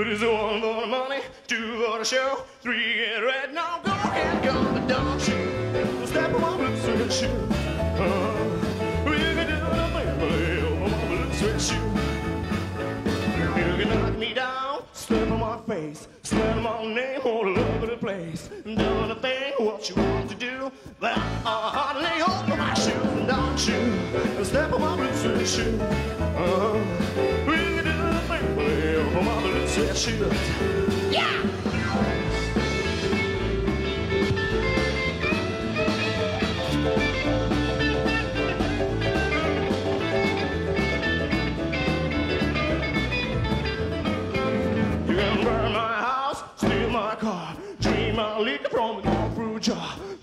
What is all the money? Two on a show, three in red. Now go ahead, go to double shoe. Step on my blue suede shoe. You can do the family on my blue suede shoe. You can knock me down, slap on my face, slap on my name all over the place. I'm doing the thing what you want to do, but I hardly hold my shoes. Don't you step on my blue suede shoe. You can do the family on my blue suede shoe. Yeah!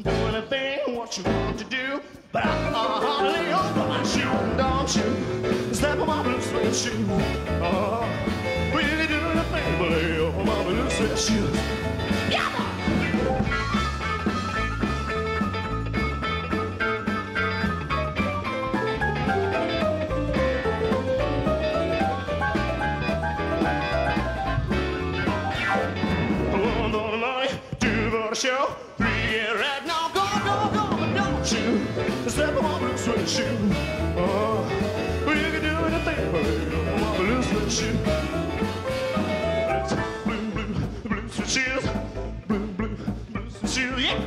Doing a thing, what you want to do, but I hardly open my shoe. Don't you step on my blue suede shoe. We can do the thing, but I open my blue suede shoe. Yeah! Show, three, red, now go, go, go, but don't you step on my blue suede shoe.